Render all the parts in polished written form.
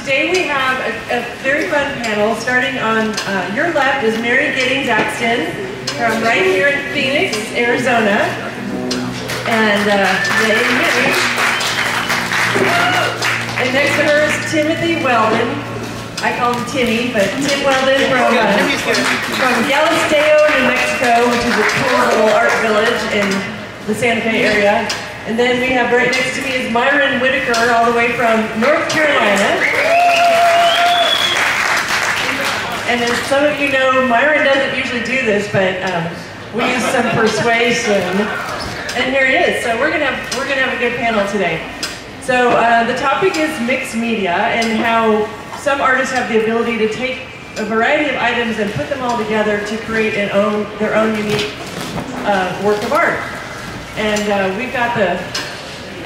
Today we have a very fun panel. Starting on your left is Mary Giddings-Axton from right here in Phoenix, Arizona. And next to her is Timothy Weldon. I call him Timmy, but Tim Weldon from Galisteo, New Mexico, which is a cool little art village in the Santa Fe area. And then we have right next to me is Myron Whitaker, all the way from North Carolina. And as some of you know, Myron doesn't usually do this, but we use some persuasion. And here he is. So we're gonna have a good panel today. So the topic is mixed media and how some artists have the ability to take a variety of items and put them all together to create an own, their own unique work of art. And we've got the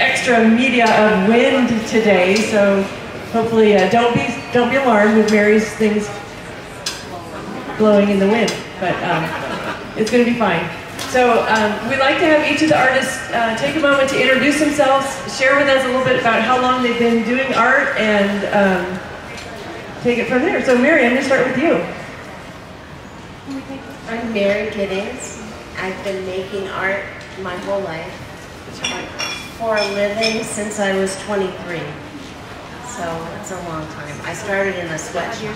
extra media of wind today, so hopefully don't be alarmed if Mary's things blowing in the wind, but it's going to be fine. So we'd like to have each of the artists take a moment to introduce themselves, share with us a little bit about how long they've been doing art, and take it from there. So Mary, I'm going to start with you. I'm Mary Giddings. I've been making art my whole life, for a living, since I was 23. So it's a long time. I started in a sweatshop.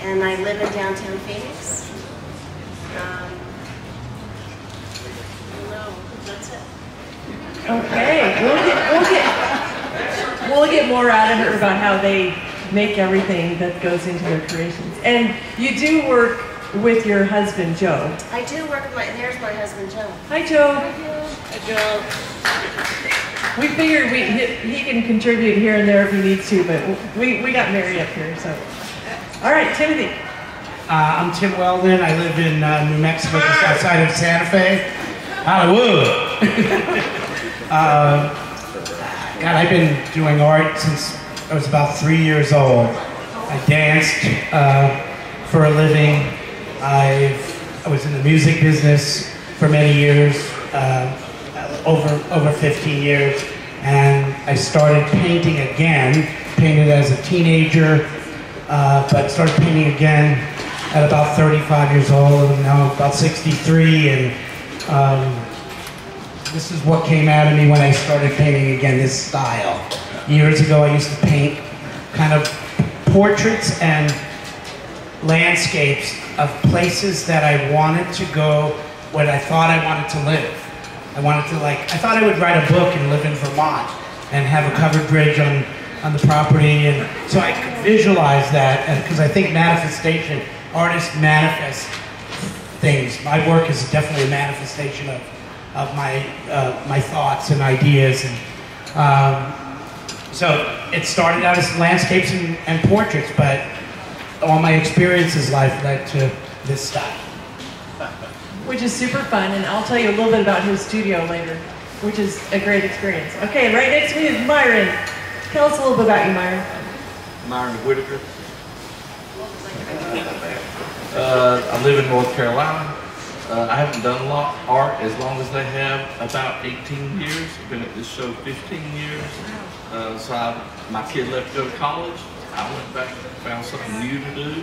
And I live in downtown Phoenix. No, that's it. Okay, we'll get more out of her about how they make everything that goes into their creations. And you do work with your husband, Joe. I do work with there's my husband, Joe. Hi, Joe. Hi, Joe. We figured he can contribute here and there if he needs to, but we got Mary up here, so. All right, Timothy. I'm Tim Weldon. I live in New Mexico, just outside of Santa Fe. Hollywood. God, I've been doing art since I was about 3 years old. I danced for a living. I was in the music business for many years, over 15 years, and I started painting again. Painted as a teenager, but started painting again at about 35 years old, and now I'm about 63. And this is what came out of me when I started painting again. This style. Years ago, I used to paint kind of portraits and landscapes of places that I wanted to go, when I thought I wanted to live. I wanted to, like, I thought I would write a book and live in Vermont and have a covered bridge on the property, and so I could visualize that, because I think manifestation, artists manifest things. My work is definitely a manifestation of my thoughts and ideas, and so it started out as landscapes and portraits, but all my experiences in life led to this style. Which is super fun, and I'll tell you a little bit about his studio later, which is a great experience. Okay, right next to me is Myron. Tell us a little bit about you, Myron. Myron Whitaker. I live in North Carolina. I haven't done a lot of art as long as they have, about 18 years. I've been at this show 15 years. So my kid left to go to college. I went back and found something new to do,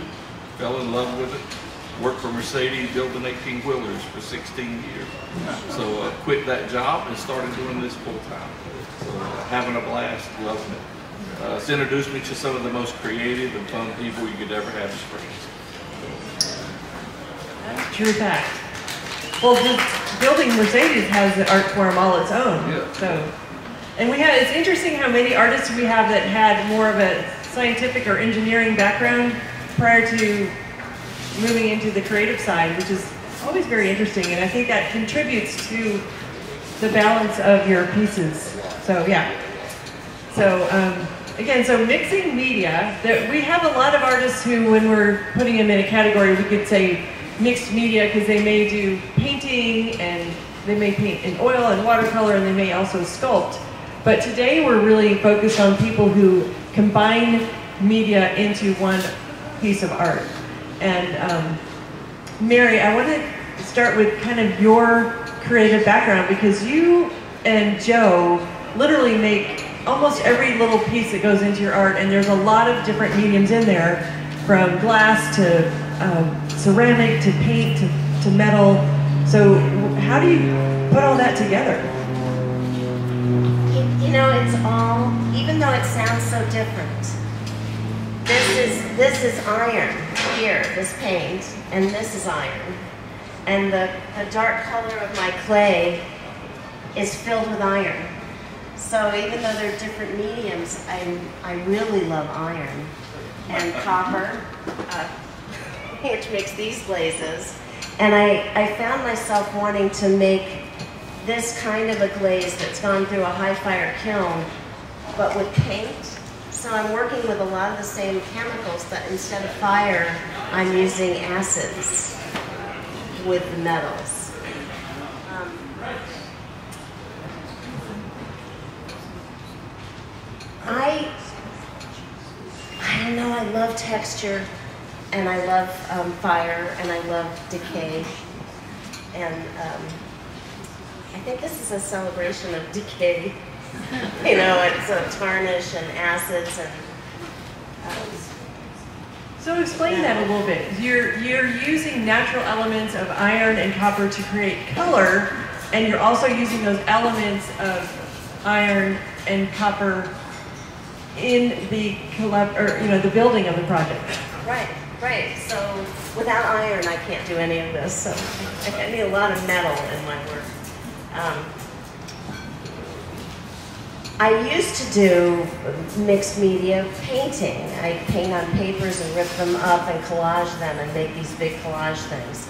fell in love with it, worked for Mercedes building 18-wheelers for 16 years. So I quit that job and started doing this full time. So having a blast, loving it. It's introduced me to some of the most creative and fun people you could ever have as friends. That's true fact. Well, just building Mercedes has an art form all its own. Yeah. So, and we have, it's interesting how many artists we have that had more of a scientific or engineering background prior to moving into the creative side, which is always very interesting, and I think that contributes to the balance of your pieces. So yeah. So again, so mixing media, we have a lot of artists who, when we're putting them in a category, we could say mixed media because they may do painting, and they may paint in oil and watercolor, and they may also sculpt. But today we're really focused on people who combine media into one piece of art. And Mary, I want to start with kind of your creative background, because you and Joe literally make almost every little piece that goes into your art, and there's a lot of different mediums in there, from glass to ceramic to paint to metal. So how do you put all that together? You know, it's all, even though it sounds so different, this is iron here, this paint, and this is iron. And the dark color of my clay is filled with iron. So even though they're different mediums, I really love iron and copper, which makes these glazes. And I found myself wanting to make this kind of a glaze that's gone through a high fire kiln, but with paint. So I'm working with a lot of the same chemicals, but instead of fire, I'm using acids with the metals. I don't know, I love texture, and I love fire, and I love decay, and I think this is a celebration of decay. You know, it's a tarnish and acids and... So explain that a little bit. You're using natural elements of iron and copper to create color, and you're also using those elements of iron and copper in the the building of the project. Right, right. So without iron, I can't do any of this. So I need a lot of metal in my work. I used to do mixed media painting. I paint on papers and rip them up and collage them and make these big collage things.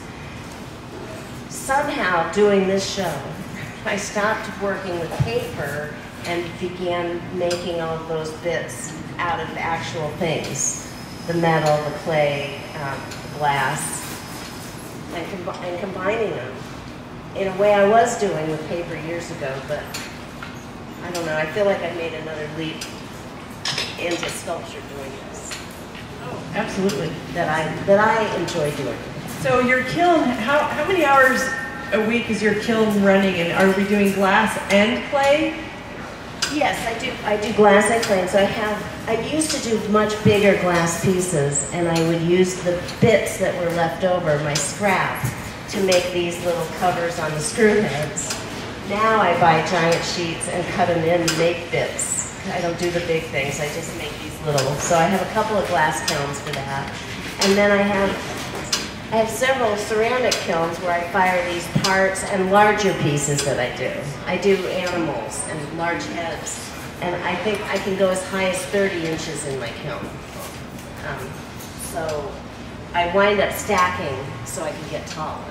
Somehow, doing this show, I stopped working with paper and began making all of those bits out of actual things. The metal, the clay, the glass, and combining them. In a way I was doing with paper years ago, but I don't know, I feel like I made another leap into sculpture doing this. Oh, absolutely. That I enjoy doing. So your kiln, how many hours a week is your kiln running, and are we doing glass and clay? Yes, I do glass and clay. So I used to do much bigger glass pieces, and I would use the bits that were left over, my scrap, to make these little covers on the screw heads. Now I buy giant sheets and cut them in and make bits. I don't do the big things, I just make these little. So I have a couple of glass kilns for that. And then I have several ceramic kilns where I fire these parts and larger pieces that I do. I do animals and large heads. And I think I can go as high as 30 inches in my kiln. So I wind up stacking so I can get taller.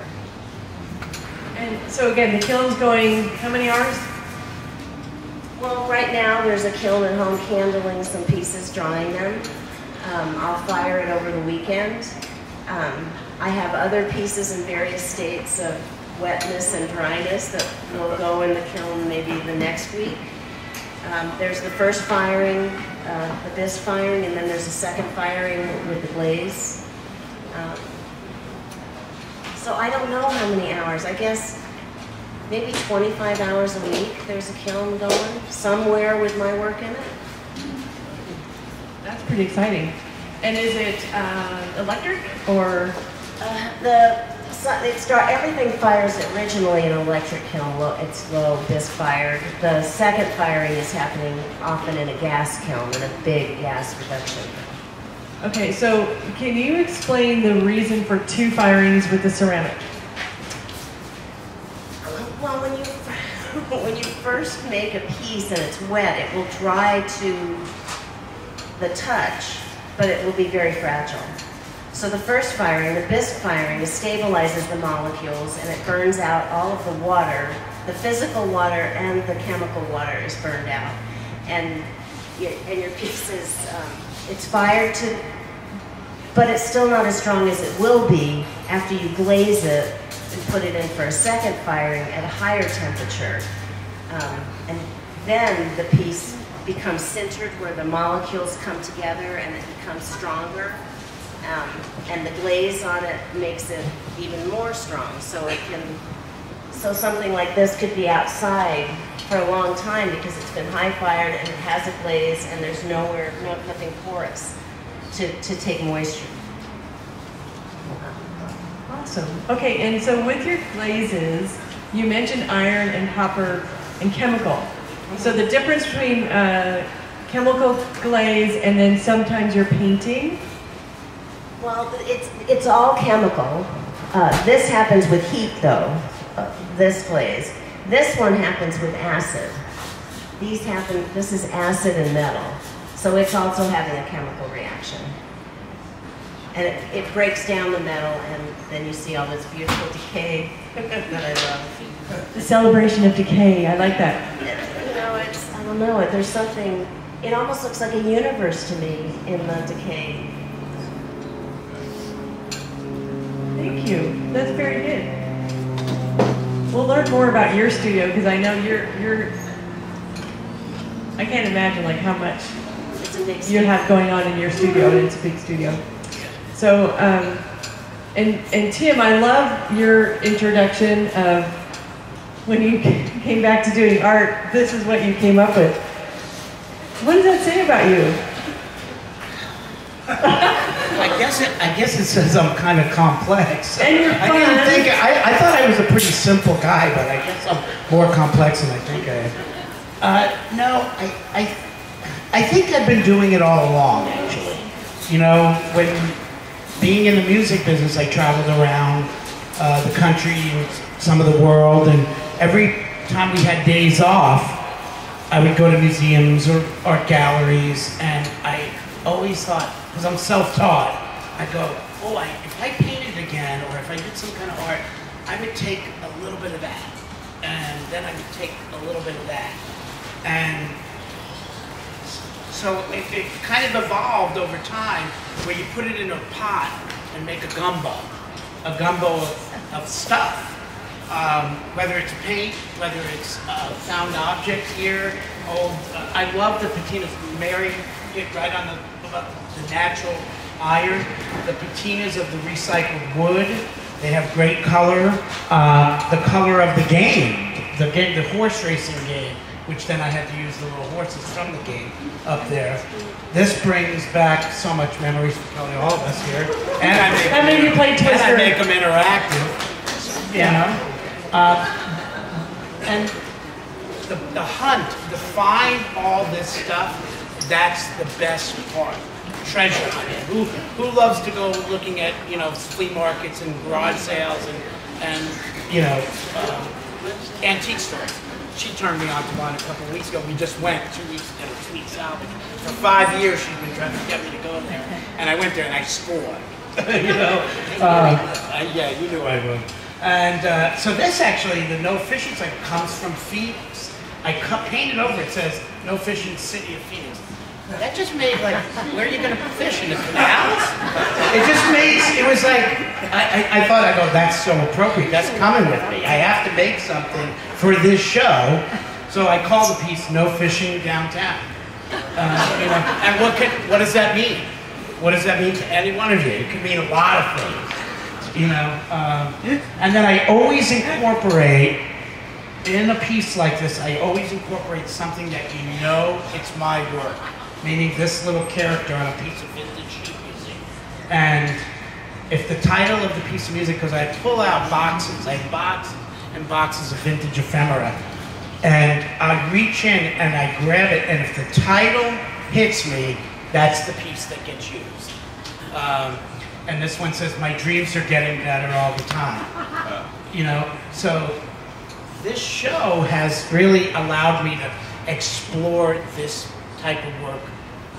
And so again, the kiln's going how many hours? Well, right now there's a kiln at home candling some pieces, drying them. I'll fire it over the weekend. I have other pieces in various states of wetness and dryness that will go in the kiln maybe the next week. There's the first firing, this firing, and then there's a second firing with the glaze. So I don't know how many hours. I guess maybe 25 hours a week there's a kiln going somewhere with my work in it. That's pretty exciting. And is it electric or? Everything fires originally in electric kiln. It's low bisc fired. The second firing is happening often in a gas kiln, in a big gas reduction. Okay, so can you explain the reason for two firings with the ceramic? Well, when you first make a piece and it's wet, it will dry to the touch, but it will be very fragile. So the first firing, the bisque firing, stabilizes the molecules and it burns out all of the water. The physical water and the chemical water is burned out. And your piece is, it's fired to, but it's still not as strong as it will be after you glaze it and put it in for a second firing at a higher temperature. And then the piece becomes sintered, where the molecules come together and it becomes stronger, and the glaze on it makes it even more strong. So it can, So something like this could be outside for a long time because it's been high fired and it has a glaze and there's nowhere, nothing porous to take moisture. Awesome. Okay, and so with your glazes, you mentioned iron and copper and chemical. So the difference between chemical glaze and then sometimes you're painting? Well, it's all chemical. This happens with heat though, this glaze. This one happens with acid. These happen, this is acid and metal. So it's also having a chemical reaction. And it breaks down the metal and then you see all this beautiful decay that I love. The celebration of decay, I like that. You know, it's, I don't know, there's something, it almost looks like a universe to me in the decay. Thank you, that's very good. We'll learn more about your studio because I know you're I can't imagine like how much you have going on in your studio, and it's a big studio. So, and Tim, I love your introduction of when you came back to doing art, this is what you came up with. What does that say about you? I guess it says I'm kind of complex. And you're fun. I didn't think I thought I was a pretty simple guy, but I guess I'm more complex than I think I am. No, I think I've been doing it all along, actually. You know, when being in the music business, I traveled around the country and some of the world, and every time we had days off, I would go to museums or art galleries, and I always thought, because I'm self-taught, I go, oh, if I painted again, or if I did some kind of art, I would take a little bit of that, and then I would take a little bit of that. And so it kind of evolved over time, where you put it in a pot and make a gumbo of stuff, whether it's paint, whether it's found objects here. I love the patinas. Mary did right on the natural iron, the patinas of the recycled wood. They have great color. The color of the game, the horse racing game, which then I had to use the little horses from the game up there. This brings back so much memories for probably all of us here. And I make them interactive. You know? And the hunt, to find all this stuff, that's the best part. Treasure. Who loves to go looking at, you know, flea markets and garage sales and you know, antique stores? She turned me on to one a couple of weeks ago. We just went 2 weeks ago, 2 weeks out. For 5 years, she's been trying to get me to go there, and I went there and I scored. You know, yeah, you knew I would. And so this actually, the no fishing sign comes from Phoenix. I painted over it says no fishing, city of Phoenix. That just made like, where are you gonna fish in the canals? It just made, it was like, I thought, I go, that's so appropriate, that's coming with me. I have to make something for this show. So I called the piece, No Fishing Downtown. You know, and what does that mean? What does that mean to any one of you? It could mean a lot of things, you know? And then I always incorporate, in a piece like this, I always incorporate something that you know it's my work. Meaning this little character on a piece of vintage sheet music. And if the title of the piece of music, because I pull out boxes, I have boxes and boxes of vintage ephemera. And I reach in and I grab it, and if the title hits me, that's the piece that gets used. And this one says, my dreams are getting better all the time. You know, so this show has really allowed me to explore this type of work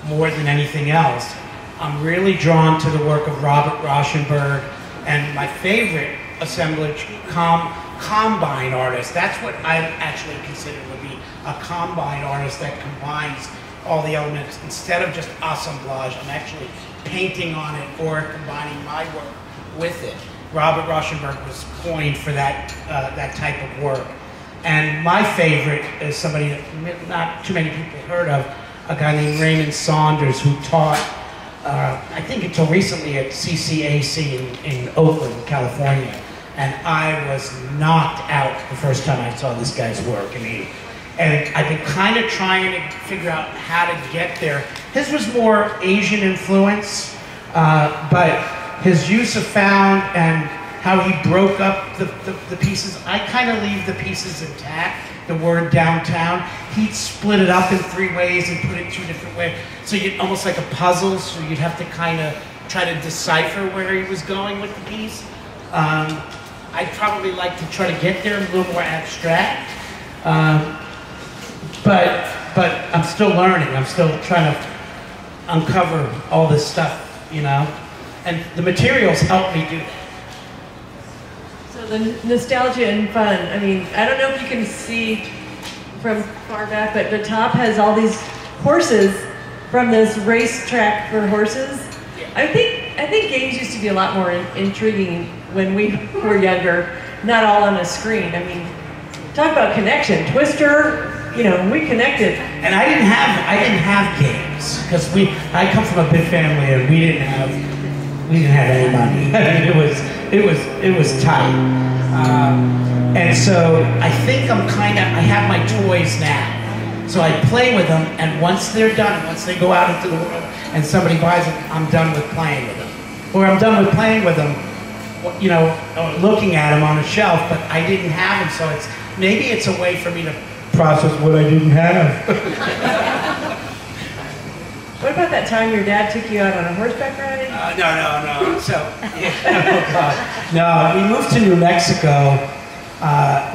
more than anything else. I'm really drawn to the work of Robert Rauschenberg and my favorite assemblage, combine artist. That's what I actually consider to be a combine artist that combines all the elements. Instead of just assemblage, I'm actually painting on it or combining my work with it. Robert Rauschenberg was coined for that, that type of work. And my favorite is somebody that not too many people heard of, a guy named Raymond Saunders, who taught, I think until recently, at CCAC in Oakland, California. and I was knocked out the first time I saw this guy's work. And I've been kind of trying to figure out how to get there. His was more Asian influence, but his use of found and how he broke up the pieces. I kind of leave the pieces intact, the word downtown. He'd split it up in three ways and put it two different ways. So you'd almost like a puzzle, so you'd have to kind of try to decipher where he was going with the piece. I'd probably like to try to get there a little more abstract. But I'm still learning. I'm still trying to uncover all this stuff, you know? And the materials help me do that. So the nostalgia and fun. I mean, I don't know if you can see from far back, but the top has all these horses from this racetrack for horses. I think games used to be a lot more intriguing when we were younger, not all on a screen. I mean, talk about connection. Twister. You know, we connected. And I didn't have games because I come from a big family and we didn't have any money. I mean, it was tight. And so I think I have my toys now. So I play with them, and once they're done, once they go out into the world and somebody buys them, I'm done with playing with them. Or I'm done with playing with them, you know, looking at them on a shelf, but I didn't have them, so maybe it's a way for me to process what I didn't have. What about that time your dad took you out on a horseback ride? No. So, yeah, no, we moved to New Mexico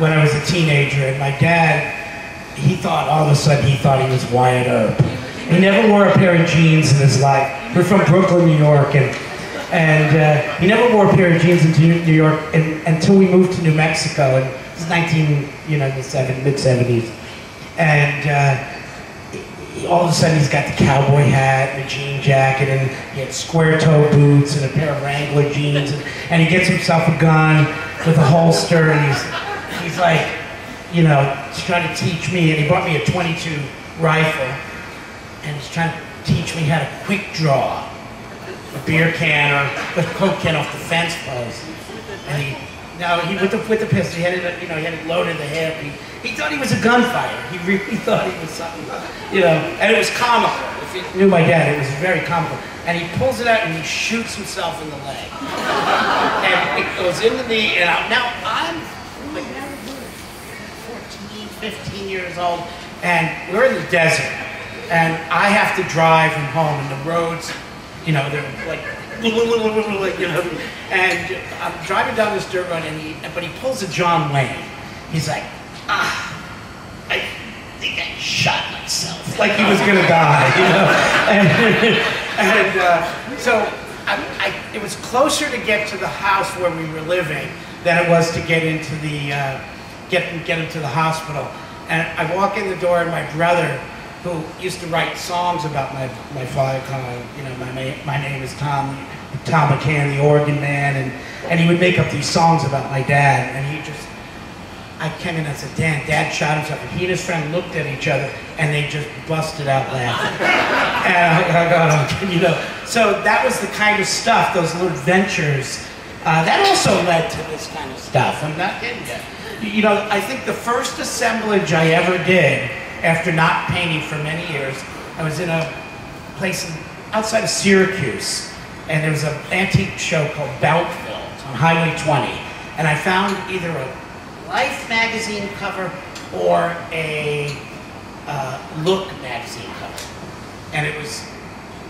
when I was a teenager, and my dad, all of a sudden he thought he was Wyatt Earp. He never wore a pair of jeans in his life. We're from Brooklyn, New York, and he never wore a pair of jeans in New York until we moved to New Mexico. And, it's mid-70s, and all of a sudden he's got the cowboy hat and a jean jacket, and he had square-toe boots and a pair of Wrangler jeans, and he gets himself a gun with a holster, and he's like, you know, he's trying to teach me, and he bought me a .22 rifle, and he's trying to teach me how to quick draw a beer can or a Coke can off the fence post, and with the pistol, he had it loaded in the hip. He thought he was a gunfighter. He really thought he was something, you know. And it was comical. If you knew my dad, it was very comical. And he pulls it out and he shoots himself in the leg, and it goes in the knee and out. Now I'm like 14, 15 years old, and we're in the desert, and I have to drive him home, and the roads, you know, they're like. You know, and I'm driving down this dirt road, but he pulls a John Wayne. He's like, I think I shot myself. Like he was gonna die, you know. So it was closer to get to the house where we were living than it was to get into the get him to the hospital. And I walk in the door, and my brother, who used to write songs about my father, you know, my name is Tom McCann, the organ man, and he would make up these songs about my dad, and I came in and said, Dan, Dad shot himself, and he and his friend looked at each other, and they just busted out laughing. And I got on, you know. So that was the kind of stuff, those little adventures, that also led to this kind of stuff. I'm not kidding you. You know, I think the first assemblage I ever did, after not painting for many years, I was in a place outside of Syracuse, and there was an antique show called Boutville on Highway 20, and I found either a Life magazine cover or a Look magazine cover, and it was,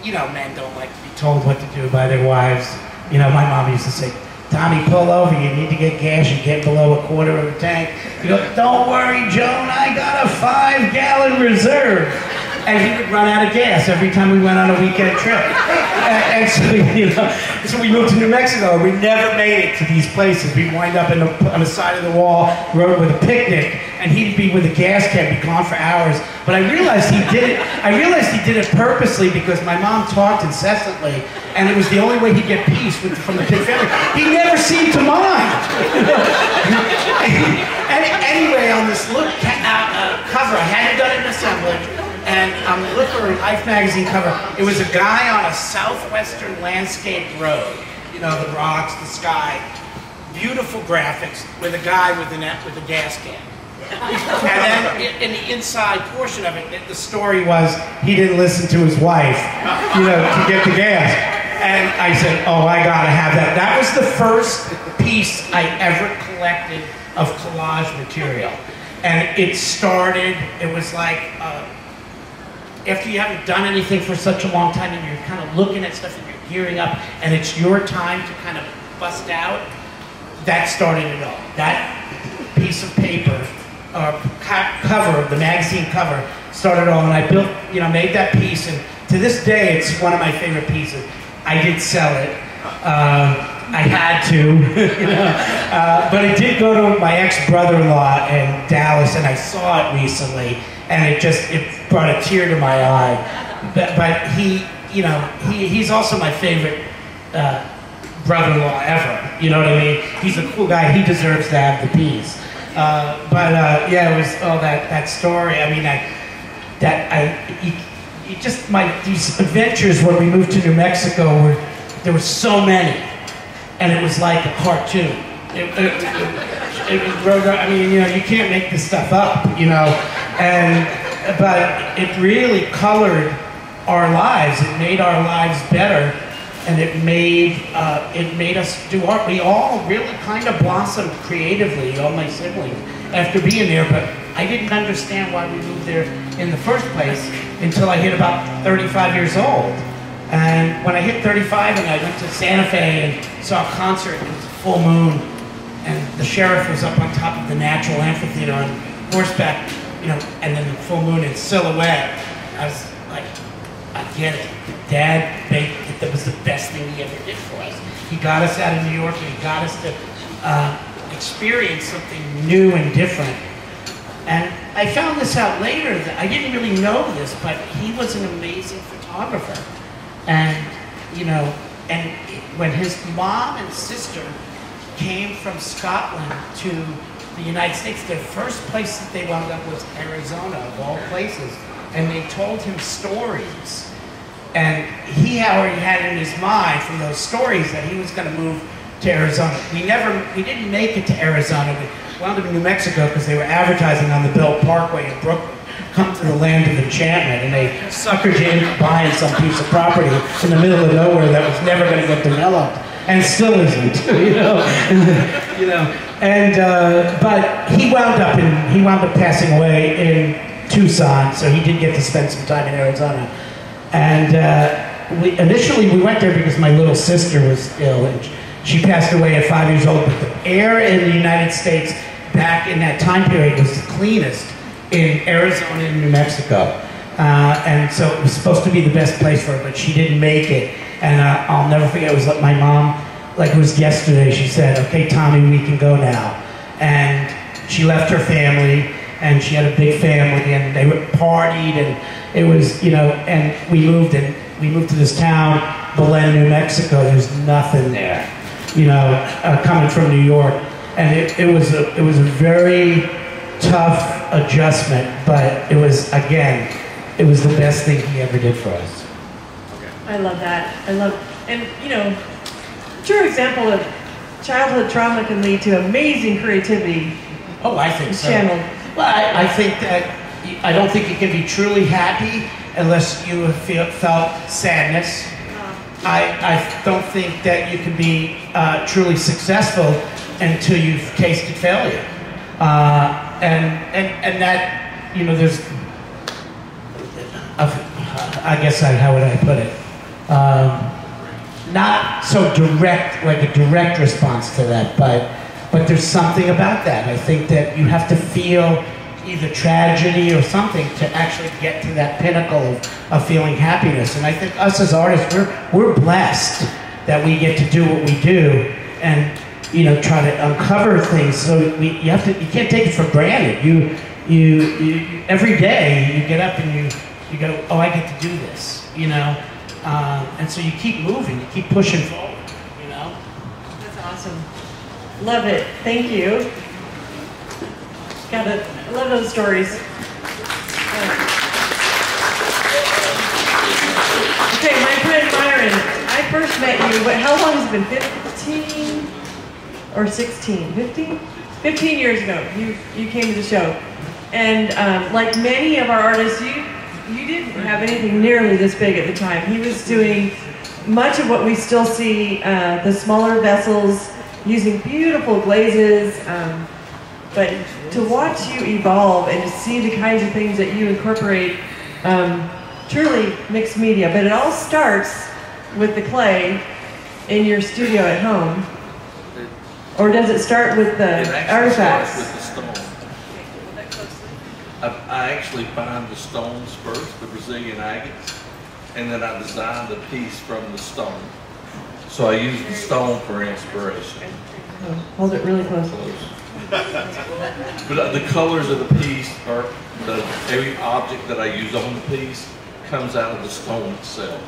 you know, men don't like to be told what to do by their wives. You know, my mom used to say, Tommy, pull over, you need to get gas, you get below a quarter of a tank. You go, don't worry, Joan, I got a 5-gallon reserve. And he would run out of gas every time we went on a weekend trip. And so, you know, so we moved to New Mexico. We never made it to these places. We'd wind up on the side of the wall, road with a picnic, and he'd be with a gas can, be gone for hours. But I realized he did it purposely because my mom talked incessantly, and it was the only way he'd get peace from the big family. He never seemed to mind. Anyway, on this look cover, I hadn't done an assemblage, and on the Look or Life magazine cover, it was a guy on a southwestern landscape road. You know, the rocks, the sky, beautiful graphics with a guy with a net with a gas can. And then in the inside portion of it, the story was he didn't listen to his wife, you know, to get the gas. And I said, oh, I gotta have that. That was the first piece I ever collected of collage material. And it started, it was like, after you haven't done anything for such a long time and you're kind of looking at stuff and you're gearing up and it's your time to kind of bust out, that started it all. That piece of paper, cover, the magazine cover, started all, and I built, you know, made that piece, and to this day it's one of my favorite pieces. I did sell it. I had to, you know, but it did go to my ex-brother-in-law in Dallas, and I saw it recently, and it just, it brought a tear to my eye. But he, you know, he's also my favorite brother-in-law ever, you know what I mean? He's a cool guy, he deserves to have the piece. Yeah, it was all that story. I mean, these adventures when we moved to New Mexico, there were so many, and it was like a cartoon. I mean, you know, you can't make this stuff up, you know, but it really colored our lives. It made our lives better, and it made us do art. We all really kind of blossomed creatively, all my siblings, after being there, but I didn't understand why we moved there in the first place until I hit about 35 years old. And when I hit 35 and I went to Santa Fe and saw a concert, it was a full moon, and the sheriff was up on top of the natural amphitheater on horseback, you know, and then the full moon in silhouette. I was like, I get it. Dad made it. That was the best thing he ever did for us. He got us out of New York, and he got us to experience something new and different. And I found this out later, that I didn't really know this, but he was an amazing photographer. And, you know, and when his mom and sister came from Scotland to the United States, the first place that they wound up was Arizona, of all places. And they told him stories. And he already had in his mind from those stories that he was going to move to Arizona. We didn't make it to Arizona. We wound up in New Mexico because they were advertising on the Belt Parkway in Brooklyn, come to the land of enchantment, and they suckered you into buying some piece of property in the middle of nowhere that was never going to get developed, and still isn't, you know. You know. And but he wound up passing away in Tucson, so he did get to spend some time in Arizona. And initially we went there because my little sister was ill, and she passed away at 5 years old, but the air in the United States back in that time period was the cleanest in Arizona and New Mexico. And so it was supposed to be the best place for her, but she didn't make it. And I'll never forget, it was like my mom, like it was yesterday, she said, okay, Tommy, we can go now. And she left her family, and she had a big family, and they partied, and it was, you know, and we moved to this town, Belén, New Mexico. There's nothing there, you know, coming from New York, and it was a very tough adjustment, but it was, again, it was the best thing he ever did for us. Okay. I love that. I love, and you know, true example of childhood trauma can lead to amazing creativity. Oh, I think so. Channeled. Well, I think that, I don't think you can be truly happy unless you have felt sadness. I don't think that you can be truly successful until you've tasted failure. And that, you know, there's, I guess, how would I put it? Not so direct, like a direct response to that, but there's something about that. I think that you have to feel either tragedy or something to actually get to that pinnacle of feeling happiness. And I think us as artists, we're blessed that we get to do what we do and, you know, try to uncover things. So you can't take it for granted. You every day you get up and you go, oh, I get to do this, you know? And so you keep moving, you keep pushing forward, you know? That's awesome. Love it. Thank you. Gotta love those stories. Okay, my friend Myron, I first met you, how long has it been? 15? or 16, 15? 15 years ago, you came to the show. And like many of our artists, you didn't have anything nearly this big at the time. He was doing much of what we still see, the smaller vessels, using beautiful glazes, but to watch you evolve and to see the kinds of things that you incorporate, truly mixed media, but it all starts with the clay in your studio at home. Or does it start with the artifacts? It actually starts with the stone. I actually find the stones first, the Brazilian agates, and then I design the piece from the stone. So I use the stone for inspiration. Oh, hold it really close. But the colors of the piece, or every object that I use on the piece, comes out of the stone itself.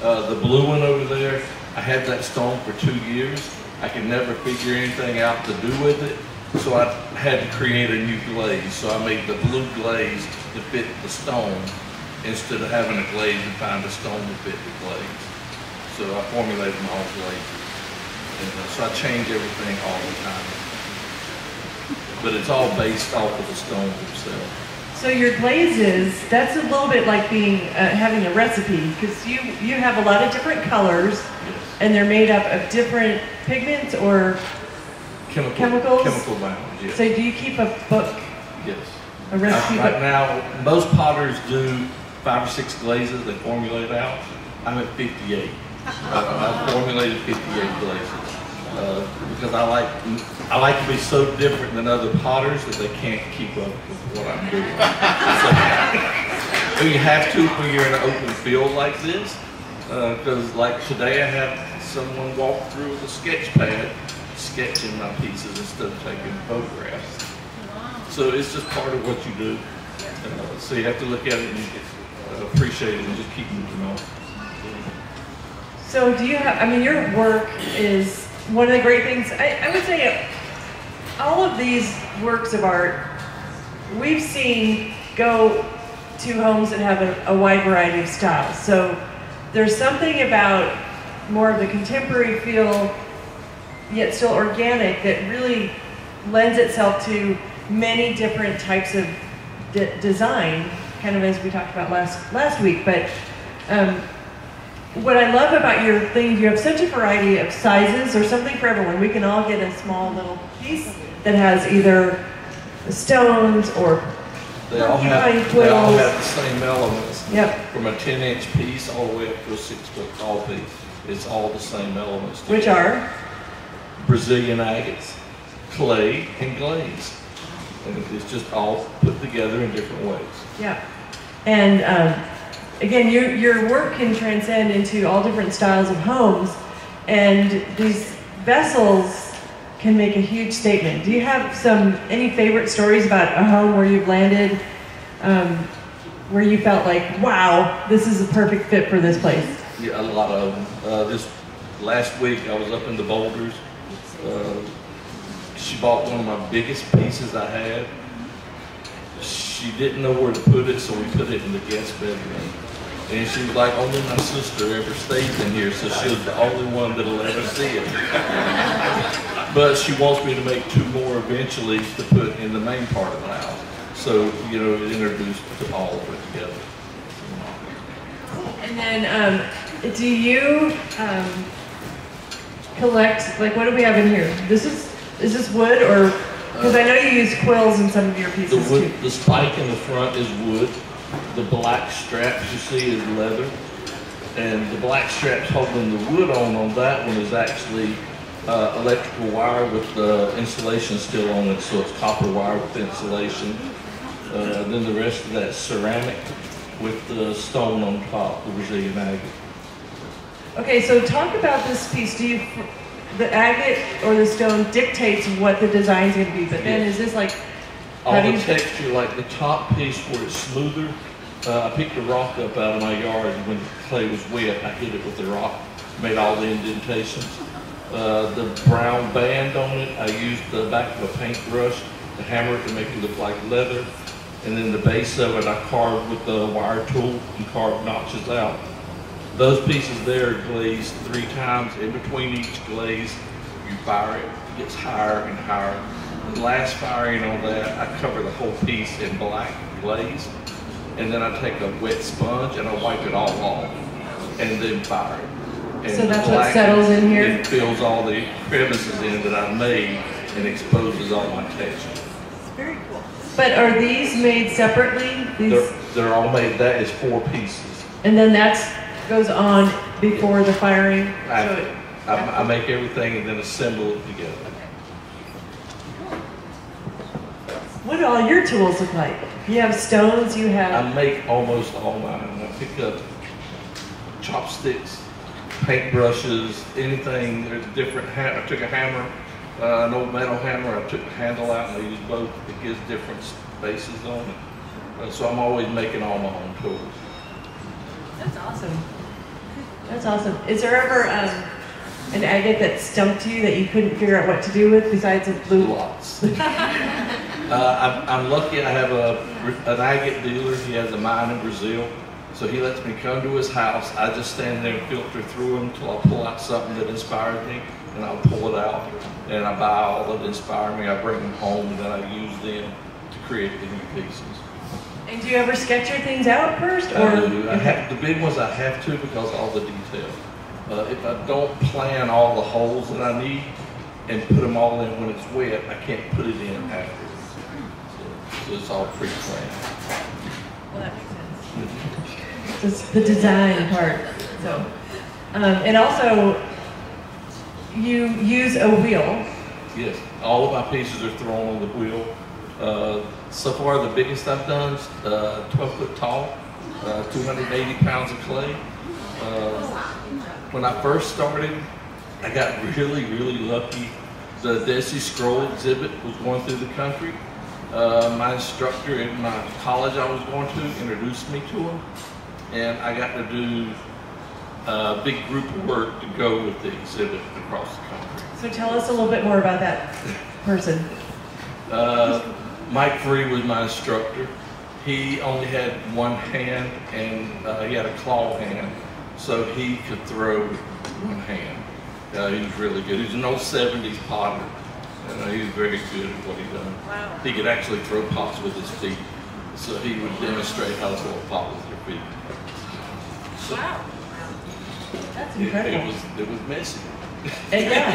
The blue one over there, I had that stone for 2 years. I could never figure anything out to do with it, so I had to create a new glaze. So I made the blue glaze to fit the stone instead of having a glaze to find a stone to fit the glaze. So I formulated my own glaze. And so I change everything all the time. But it's all based off of the stone themselves. So your glazes, that's a little bit like being having a recipe, because you have a lot of different colors. And they're made up of different pigments or chemicals? Chemical bound, yes. So do you keep a book? Yes. A recipe book? Right now, most potters do 5 or 6 glazes they formulate out. I'm at 58. I've formulated 58 glazes because I like to be so different than other potters that they can't keep up with what I'm doing. So, you have to when you're in an open field like this. Because like today I had someone walk through with a sketch pad, sketching my pieces instead of taking photographs. So it's just part of what you do. So you have to look at it and appreciate it and just keep moving on. So do you have, I mean, your work is one of the great things, I would say all of these works of art we've seen go to homes that have a wide variety of styles. So there's something about more of the contemporary feel, yet still organic, that really lends itself to many different types of design, kind of as we talked about last week. But what I love about your thing, you have such a variety of sizes, or something for everyone. We can all get a small little piece that has either stones or They all have the same elements. Yep. From a 10-inch piece all the way up to a 6-foot tall piece. It's all the same elements. Which are? Brazilian agates, clay, and glaze. And it's just all put together in different ways. Yeah. And again, your work can transcend into all different styles of homes. And these vessels can make a huge statement. Do you have any favorite stories about a home where you've landed, where you felt like, wow, this is a perfect fit for this place? Yeah, a lot of them. This last week, I was up in the Boulders. She bought one of my biggest pieces I had. She didn't know where to put it, so we put it in the guest bedroom. And she was like, only my sister ever stays in here, so she was the only one that'll ever see it. But she wants me to make 2 more eventually to put in the main part of the house. So, you know, it introduced to all of it together. And then, do you collect, like, what do we have in here? Is this wood, or, because I know you use quills in some of your pieces, the wood, too. The spike in the front is wood. The black straps you see is leather. And the black straps holding the wood on that one is actually electrical wire with insulation still on it, so it's copper wire with insulation. Then the rest of that ceramic with the stone on top, the Brazilian agate. Okay, so talk about this piece. Do you, the agate or the stone dictates what the design's going to be, but then yes. Is this like... All the texture, like the top piece where it's smoother. I picked a rock up out of my yard when the clay was wet. I hit it with the rock, made all the indentations. The brown band on it, I used the back of a paintbrush to hammer it to make it look like leather. And then the base of it, I carved with the wire tool and carved notches out. Those pieces there are glazed 3 times. In between each glaze, you fire it gets higher and higher. The glass firing on that, I cover the whole piece in black glaze, and then I take a wet sponge and I wipe it all off, and then fire it. And so that's what settles in here? It fills all the crevices in that I made and exposes all my texture. It's very cool. But are these made separately? These? They're all made. That is 4 pieces. And then that goes on before the firing? I make everything and then assemble it together. What do all your tools look like? You have stones, you have... I make almost all mine. I pick up chopsticks, paintbrushes, anything. There's different. I took a hammer, an old metal hammer. I took the handle out and I used both. It gives different spaces on it. So I'm always making all my own tools. That's awesome. That's awesome. Is there ever an agate that stumped you that you couldn't figure out what to do with besides a blue? Lots. I'm lucky. I have an agate dealer. He has a mine in Brazil. So he lets me come to his house. I just stand there and filter through them until I pull out something that inspires me, and I'll pull it out, and I buy all that inspire me. I bring them home, and then I use them to create the new pieces. And do you ever sketch your things out first? Or? I do. I have, the big ones I have to because of all the detail. If I don't plan all the holes that I need and put them all in when it's wet, I can't put it in afterwards. So it's all pre-planned. Well, that makes sense. The design part. So, and also, you use a wheel. Yes, all of my pieces are thrown on the wheel. So far, the biggest I've done is 12 foot tall, 280 pounds of clay. When I first started, I got really, really lucky. The Desi Scroll exhibit was going through the country. My instructor in my college I was going to introduced me to him. And I got to do a big group of work to go with the exhibit across the country. So tell us a little bit more about that person. Mike Free was my instructor. He only had one hand, and he had a claw hand, so he could throw one hand. He was really good. He was an old 70s potter, and he was very good at what he done. Wow. He could actually throw pots with his feet, so he would demonstrate how to throw a pot with your feet. Wow. That's incredible. It was messy. Yeah.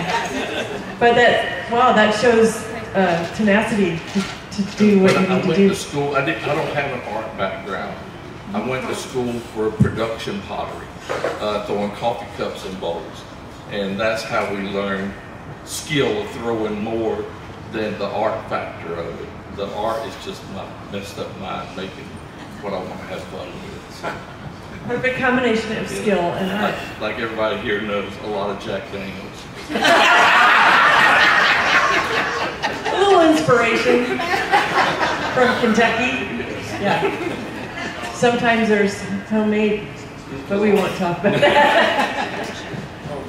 But that, wow, that shows tenacity to do what you need to do. I went to school, I don't have an art background. I went to school for production pottery, throwing coffee cups and bowls. And that's how we learned skill of throwing more than the art factor of it. The art is just my messed up mind making what I want to have fun with. So. Perfect combination of skill and art. Like everybody here knows, a lot of Jack Daniels. A little inspiration from Kentucky. Yeah. Sometimes there's homemade, but we won't talk about that.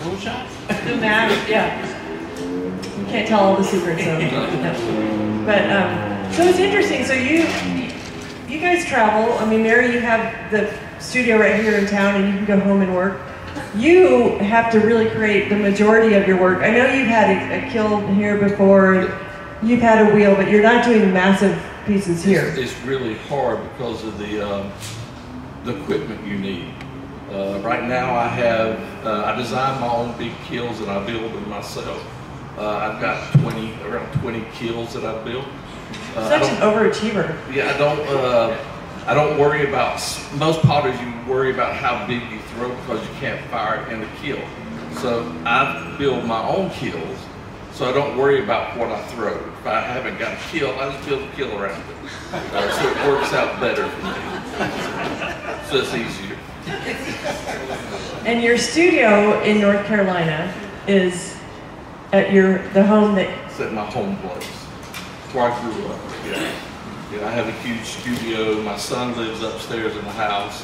Oh, shots? The math, yeah. You can't tell all the secrets, so. No. But so it's interesting. So you guys travel. I mean, Mary, you have the studio right here in town and you can go home and work. You have to really create the majority of your work. I know you've had a kiln here before, and you've had a wheel, but you're not doing massive pieces here. It's really hard because of the equipment you need. Right now I have, I design my own big kilns and I build them myself. I've got around 20 kilns that I've built. Such an overachiever. Yeah, I don't worry about, most potters you worry about how big you throw because you can't fire it in a kiln. So I build my own kilns, so I don't worry about what I throw. If I haven't got a kiln, I just build a kiln around it. So it works out better for me. So it's easier. And your studio in North Carolina is at the home that... It's at my home place, where I grew up, yeah. Yeah, I have a huge studio. My son lives upstairs in the house.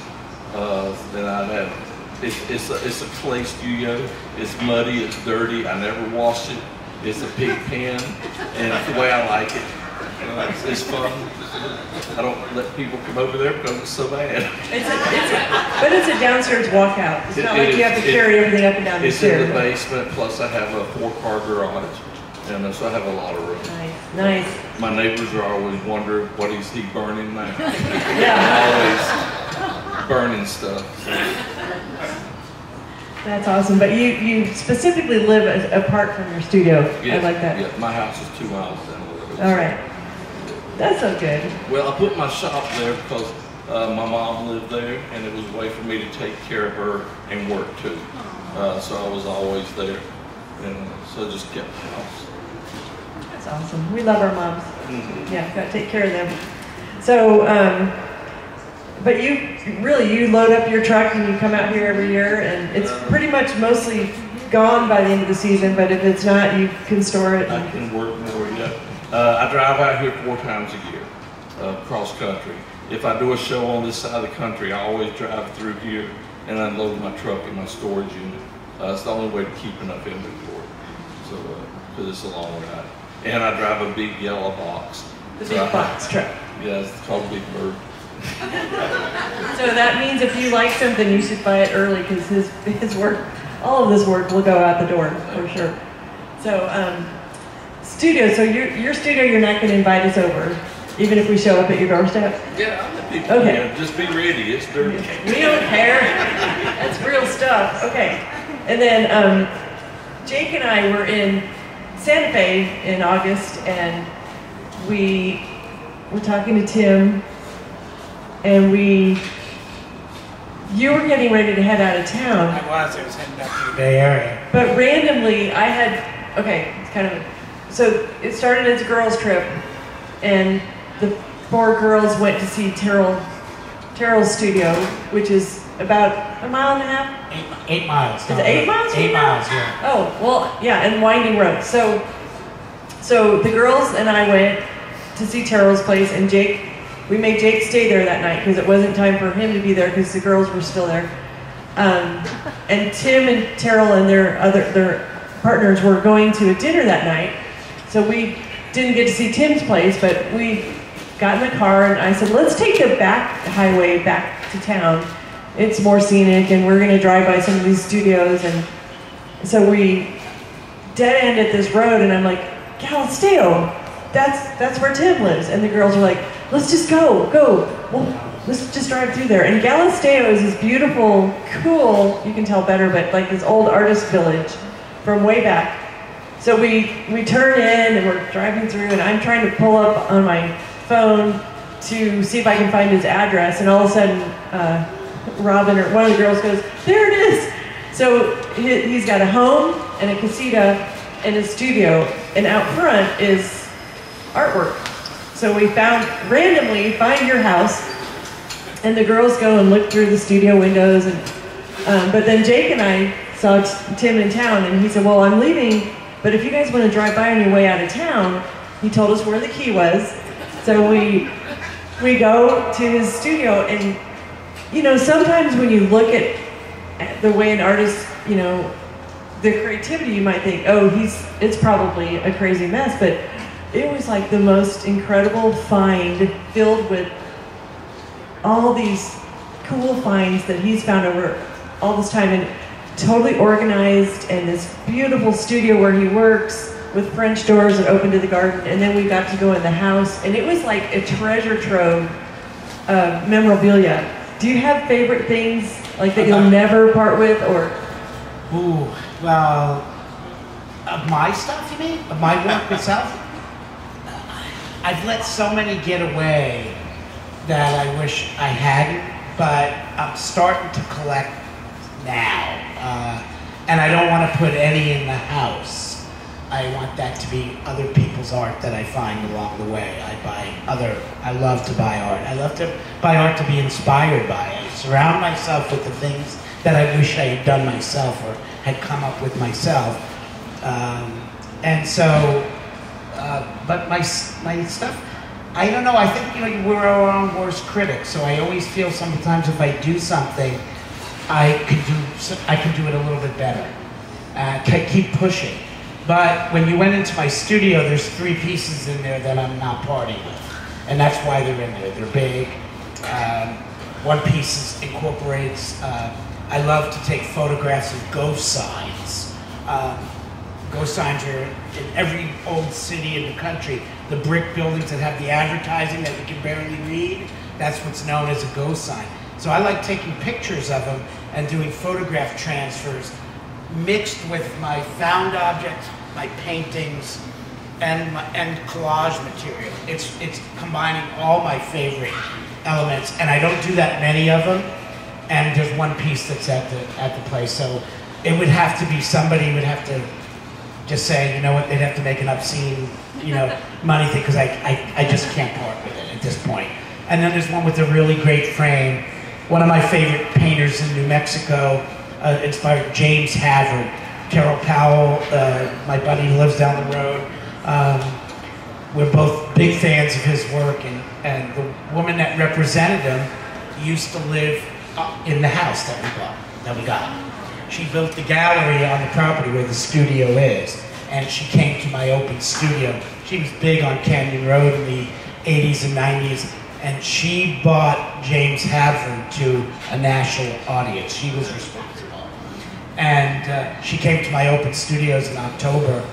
Then I have it's a clay studio. It's muddy. It's dirty. I never wash it. It's a pig pen, and that's the way I like it. It's fun. I don't let people come over there because it's so bad. But it's a downstairs walkout. It's not like you have to carry everything up and down the stairs. It's in the basement. Plus, I have a 4-car garage. and so I have a lot of room. Nice. Nice. My neighbors are always wondering, what is he burning now? Yeah. Always burning stuff. So. That's awesome. But you specifically live apart from your studio. Yes, I like that. Yeah, my house is 2 miles down a little bit. All right. That's so good. Well, I put my shop there because my mom lived there, and it was a way for me to take care of her and work too. So I was always there, and so I just kept the house. That's awesome. We love our moms. Mm-hmm. Yeah, got to take care of them. So, but you load up your truck and you come out here every year, and it's pretty much mostly gone by the end of the season. But if it's not, you can store it. I can work more. Yeah. I drive out here 4 times a year, cross country. If I do a show on this side of the country, I always drive through here and unload my truck in my storage unit. It's the only way to keep enough inventory, so because it's a long ride. And I drive a big yellow box. The big box truck. Yeah, it's called Big Bird. So that means if you like something, you should buy it early because his work, all of this work, will go out the door for sure. So. Studio, so your studio, you're not going to invite us over, even if we show up at your doorstep? Yeah, I'm the people. Okay. Yeah, just be ready, it's dirty. We don't care. That's real stuff. Okay. And then Jake and I were in Santa Fe in August, and we were talking to Tim, and you were getting ready to head out of town. I was heading back to the Bay Area. But randomly, I had, okay, it's kind of a... So it started as a girls' trip, and the 4 girls went to see Terrell's studio, which is about 1.5 miles. 8 miles. Is it 8 miles? 8 miles, yeah. Oh, well, yeah, and winding road. So the girls and I went to see Terrell's place, and we made Jake stay there that night because it wasn't time for him to be there because the girls were still there. And Tim and Terrell and their partners were going to a dinner that night. So we didn't get to see Tim's place, but we got in the car and I said, let's take the back highway back to town. It's more scenic and we're gonna drive by some of these studios. And so we dead-ended this road and I'm like, Galisteo, that's where Tim lives. And the girls were like, let's just go. Well, let's just drive through there. And Galisteo is this beautiful, cool, you can tell better, but like this old artist village from way back. So we turn in and we're driving through and I'm trying to pull up on my phone to see if I can find his address, and all of a sudden Robin or one of the girls goes, there it is! So he's got a home and a casita and a studio, and out front is artwork. So we randomly find your house, and the girls go and look through the studio windows, and but then Jake and I saw Tim in town and he said, well, I'm leaving, but if you guys want to drive by on your way out of town, he told us where the key was. So we go to his studio, and you know, sometimes when you look at the way an artist, you know, the creativity, you might think, oh, it's probably a crazy mess, but it was like the most incredible find, filled with all these cool finds that he's found over all this time. And totally organized, and this beautiful studio where he works with French doors that open to the garden, and then we got to go in the house, and it was like a treasure trove of memorabilia. Do you have favorite things like that you'll never part with, or? Ooh, well, of my stuff, you mean? Of my work itself? I've let so many get away that I wish I hadn't, but I'm starting to collect now. And I don't want to put any in the house. I want that to be other people's art that I find along the way. I love to buy art. I love to buy art to be inspired by. I surround myself with the things that I wish I had done myself or had come up with myself. And so, but my stuff, I don't know, I think, you know, we're our own worst critics. So I always feel sometimes if I do something, I could do it a little bit better. I keep pushing. But when you went into my studio, there's 3 pieces in there that I'm not parting with. And that's why they're in there. They're big. One piece incorporates, I love to take photographs of ghost signs. Those signs are in every old city in the country. The brick buildings that have the advertising that you can barely read, that's what's known as a ghost sign. So I like taking pictures of them and doing photograph transfers mixed with my found objects, my paintings, and collage material. It's combining all my favorite elements, and I don't do that many of them. And there's one piece that's at the place, so it would have to be somebody would have to just say, you know what, they'd have to make an obscene, you know, money thing, because I just can't part with it at this point. And then there's one with a really great frame. One of my favorite painters in New Mexico, inspired James Havard, Carol Powell, my buddy who lives down the road. We're both big fans of his work, and the woman that represented him used to live in the house that we got. She built the gallery on the property where the studio is, and she came to my open studio. She was big on Canyon Road in the 80s and 90s, and she bought James Havard to a national audience. She was responsible. And she came to my open studios in October,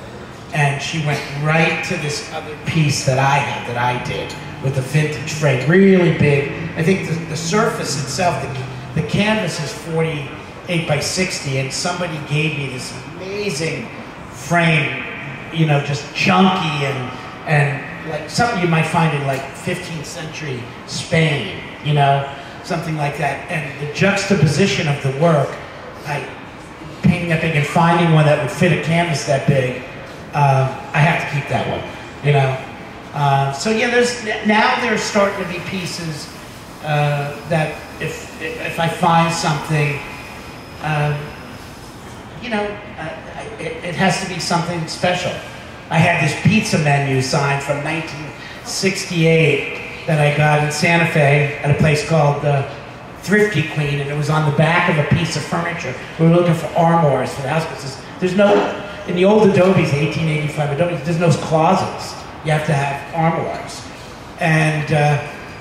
and she went right to this other piece that I had, that I did, with a vintage frame, really big. I think the surface itself, the canvas is 48 by 60, and somebody gave me this amazing frame, you know, just chunky and like something you might find in like 15th century Spain, you know, something like that. And the juxtaposition of the work, painting that big and finding one that would fit a canvas that big, I have to keep that one, you know. So yeah, now there's starting to be pieces that if I find something. You know, it has to be something special. I had this pizza menu sign from 1968 that I got in Santa Fe at a place called the Thrifty Queen, and it was on the back of a piece of furniture. We were looking for armoires for the house, because there's no, in the old adobes, 1885 adobes, there's no closets. You have to have armoires. And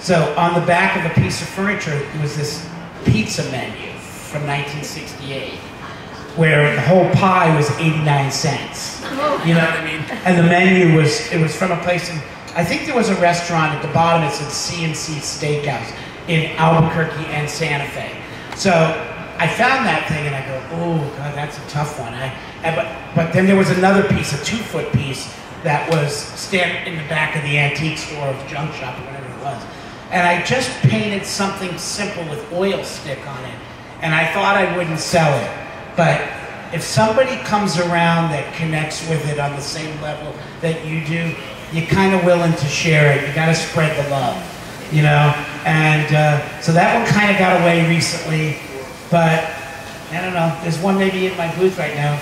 so on the back of a piece of furniture was this pizza menu from 1968, where the whole pie was 89 cents. You know what I mean? And the menu was from a place in, I think there was a restaurant at the bottom, it's at CMC Steakhouse in Albuquerque and Santa Fe. So I found that thing and I go, oh God, that's a tough one. But then there was another piece, a 2-foot piece, that was standing in the back of the antique store or junk shop or whatever it was. And I just painted something simple with oil stick on it. And I thought I wouldn't sell it, but if somebody comes around that connects with it on the same level that you do, you're kind of willing to share it. You got to spread the love, you know? And so that one kind of got away recently, but I don't know. There's one maybe in my booth right now.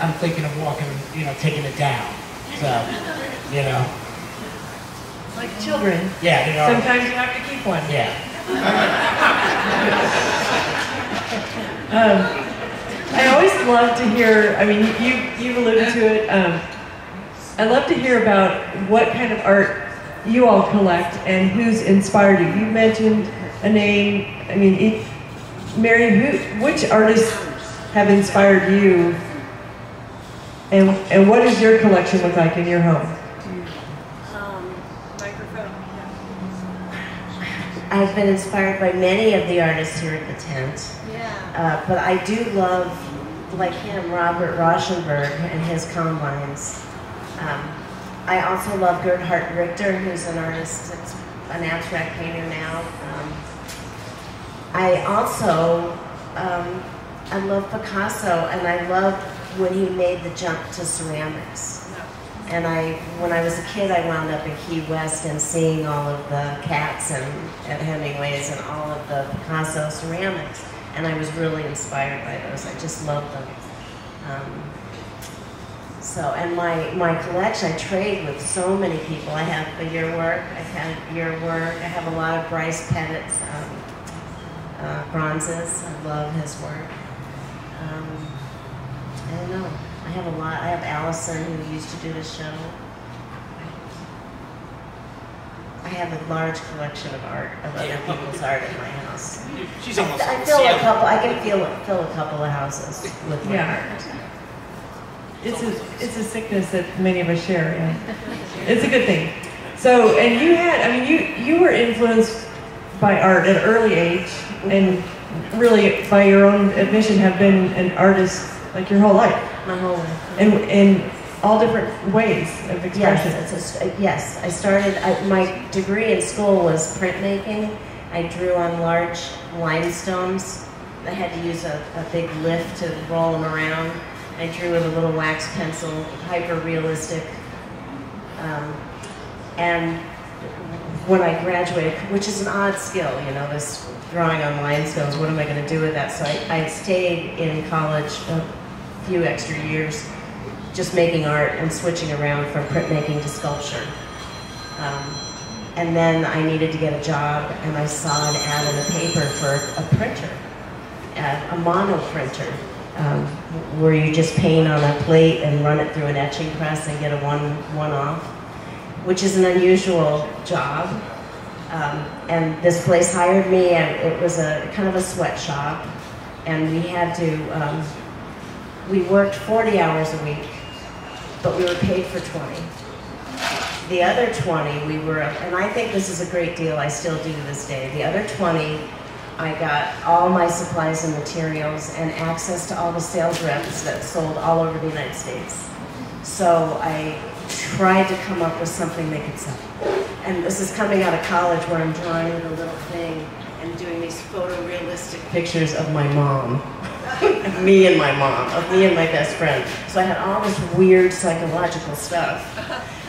I'm thinking of walking, you know, taking it down. So, you know. It's like children. Yeah. They are. Sometimes you have to keep one. Yeah. I always love to hear, I mean, you've alluded to it, I love to hear about what kind of art you all collect and who's inspired you. You mentioned a name, I mean, Mary, which artists have inspired you, and what does your collection look like in your home? I've been inspired by many of the artists here at the tent, yeah. But I do love, like him, Robert Rauschenberg and his combines. I also love Gerhard Richter, who's an artist, that's an abstract painter now. I also, I love Picasso, and I love when he made the jump to ceramics. And when I was a kid, I wound up in Key West and seeing all of the cats and at Hemingway's and all of the Picasso ceramics. And I was really inspired by those. I just loved them. And my collection, I trade with so many people. I have figure work. I've had year work. I have a lot of Bryce Pettit's bronzes. I love his work. I don't know. I have a lot. I have Allison, who used to do the show. I have a large collection of art, of other people's art in my house. She's almost I can fill a couple of houses with my art. It's a sickness that many of us share. Yeah. It's a good thing. So, and you had, I mean, you were influenced by art at an early age, and really, by your own admission, have been an artist like your whole life. My whole life. And in all different ways of expression. Yes, yes. I started. My degree in school was printmaking. I drew on large limestones. I had to use a big lift to roll them around. I drew with a little wax pencil, hyper-realistic. And when I graduated, which is an odd skill, you know, this drawing on limestones, what am I going to do with that? So I stayed in college a few extra years just making art and switching around from printmaking to sculpture. And then I needed to get a job, and I saw an ad in the paper for a printer, a mono printer, where you just paint on a plate and run it through an etching press and get a one-off, which is an unusual job. And this place hired me, and it was a kind of a sweatshop, and we had to, we worked 40 hours a week, but we were paid for 20. The other 20 we were, and I think this is a great deal, I still do to this day, the other 20 I got all my supplies and materials and access to all the sales reps that sold all over the United States. So I tried to come up with something they could sell. And this is coming out of college where I'm drawing with a little thing and doing these photorealistic pictures of my mom, of me and my mom, of me and my best friend. So I had all this weird psychological stuff.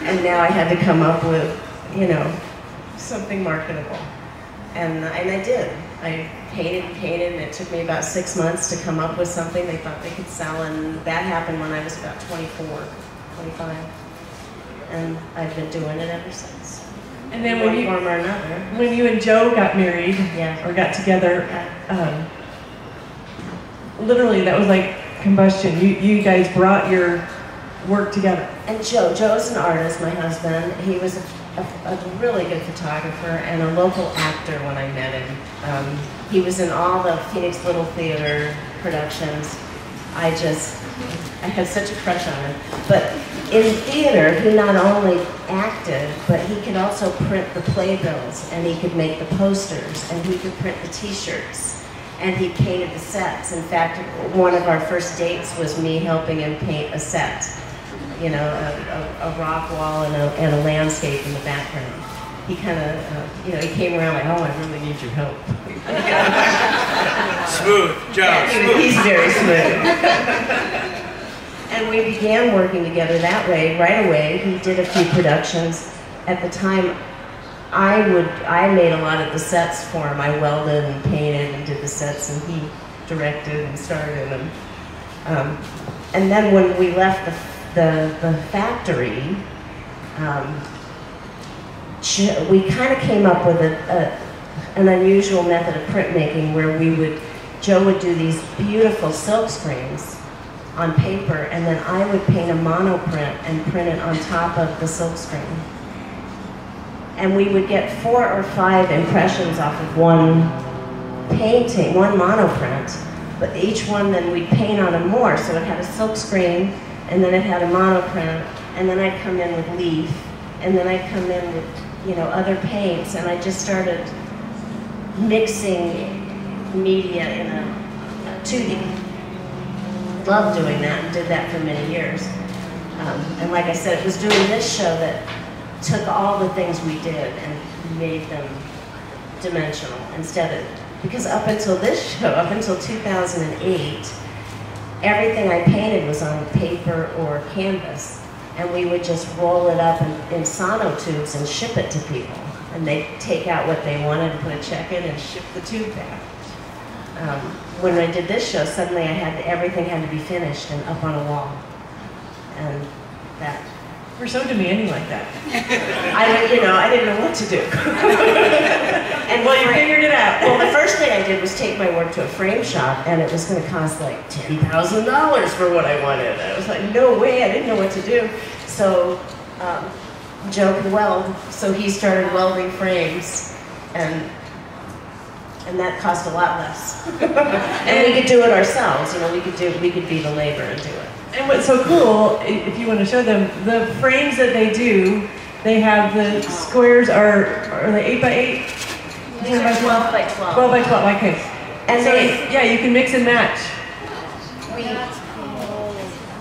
And now I had to come up with, you know, something marketable. And I did. I painted, and it took me about 6 months to come up with something they thought they could sell, and that happened when I was about 24, 25. And I've been doing it ever since. And then when you and Joe got married, yeah, or got together, yeah, literally that was like combustion. You guys brought your work together. And Joe's an artist, my husband. He was a really good photographer and a local actor when I met him. He was in all the Phoenix Little Theater productions. I had such a crush on him. But in theater, he not only acted, but he could also print the playbills, and he could make the posters, and he could print the t-shirts, and he painted the sets. In fact, one of our first dates was me helping him paint a set. You know, a rock wall and a landscape in the background. He kind of, you know, he came around like, oh, I really need your help. Smooth job, smooth. He's very smooth. And we began working together that way, right away. He did a few productions. At the time, I made a lot of the sets for him. I welded and painted and did the sets, and he directed and started them. And then when we left the factory, we kind of came up with an unusual method of printmaking where Joe would do these beautiful silk screens on paper, and then I would paint a monoprint and print it on top of the silk screen. And we would get 4 or 5 impressions off of one painting, one monoprint, but each one then we'd paint on them more, so it had a silk screen, and then it had a monoprint, and then I'd come in with leaf, and then I'd come in with, you know, other paints, and I just started mixing media in a 2D. Loved doing that, and did that for many years. And like I said, it was doing this show that took all the things we did and made them dimensional instead of, because up until this show, up until 2008, everything I painted was on paper or canvas, and we would just roll it up in sonotubes and ship it to people, and they'd take out what they wanted and put a check in and ship the tube back. When I did this show, suddenly everything had to be finished and up on a wall, and that. We're so demanding like that. I didn't know what to do. And well, you figured it out. Well, the first thing I did was take my work to a frame shop, and it was going to cost like $10,000 for what I wanted. I was like, no way, I didn't know what to do. So Joe could weld, so he started welding frames, and and that cost a lot less. And we could do it ourselves. You know, we could be the labor and do it. And what's so cool, if you want to show them the frames that they do, they have the squares are they 8 by 8, 12 by 12, 12 by 12. Okay. And so yeah, you can mix and match.